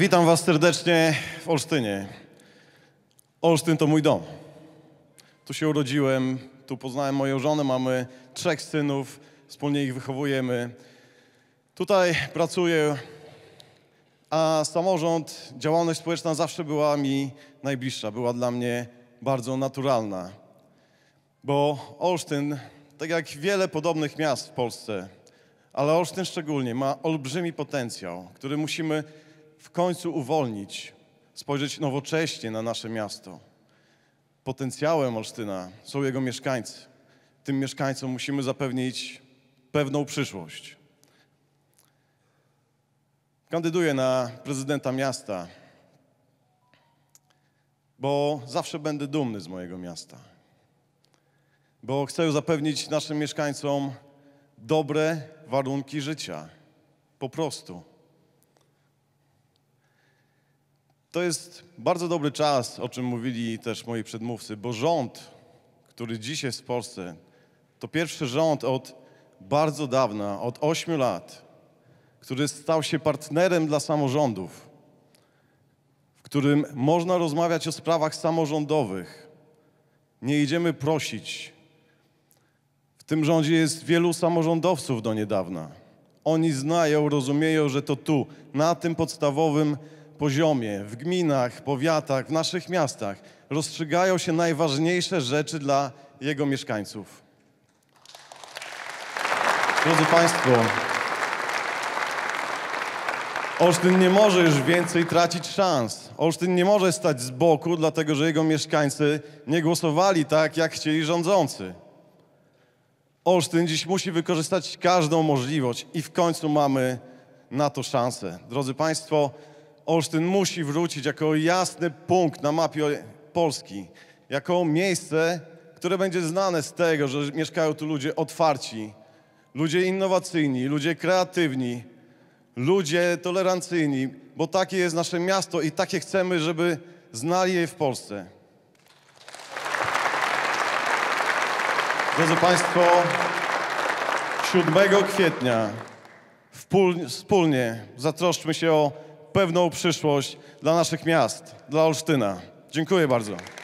Witam was serdecznie w Olsztynie. Olsztyn to mój dom. Tu się urodziłem, tu poznałem moją żonę, mamy 3 synów, wspólnie ich wychowujemy. Tutaj pracuję, a samorząd, działalność społeczna zawsze była mi najbliższa, była dla mnie bardzo naturalna. Bo Olsztyn, tak jak wiele podobnych miast w Polsce, ale Olsztyn szczególnie ma olbrzymi potencjał, który musimy w końcu uwolnić, spojrzeć nowocześnie na nasze miasto. Potencjałem Olsztyna są jego mieszkańcy. Tym mieszkańcom musimy zapewnić pewną przyszłość. Kandyduję na prezydenta miasta, bo zawsze będę dumny z mojego miasta. Bo chcę zapewnić naszym mieszkańcom dobre warunki życia. Po prostu. To jest bardzo dobry czas, o czym mówili też moi przedmówcy, bo rząd, który dziś jest w Polsce, to pierwszy rząd od bardzo dawna, od 8 lat, który stał się partnerem dla samorządów, w którym można rozmawiać o sprawach samorządowych. Nie idziemy prosić. W tym rządzie jest wielu samorządowców do niedawna. Oni znają, rozumieją, że to tu, na tym podstawowym poziomie, w gminach, powiatach, w naszych miastach rozstrzygają się najważniejsze rzeczy dla jego mieszkańców. Drodzy Państwo, Olsztyn nie może już więcej tracić szans. Olsztyn nie może stać z boku, dlatego że jego mieszkańcy nie głosowali tak, jak chcieli rządzący. Olsztyn dziś musi wykorzystać każdą możliwość i w końcu mamy na to szansę. Drodzy Państwo, Olsztyn musi wrócić jako jasny punkt na mapie Polski, jako miejsce, które będzie znane z tego, że mieszkają tu ludzie otwarci, ludzie innowacyjni, ludzie kreatywni, ludzie tolerancyjni, bo takie jest nasze miasto i takie chcemy, żeby znali je w Polsce. Drodzy Państwo, 7 kwietnia wspólnie zatroszczmy się o pewną przyszłość dla naszych miast, dla Olsztyna. Dziękuję bardzo.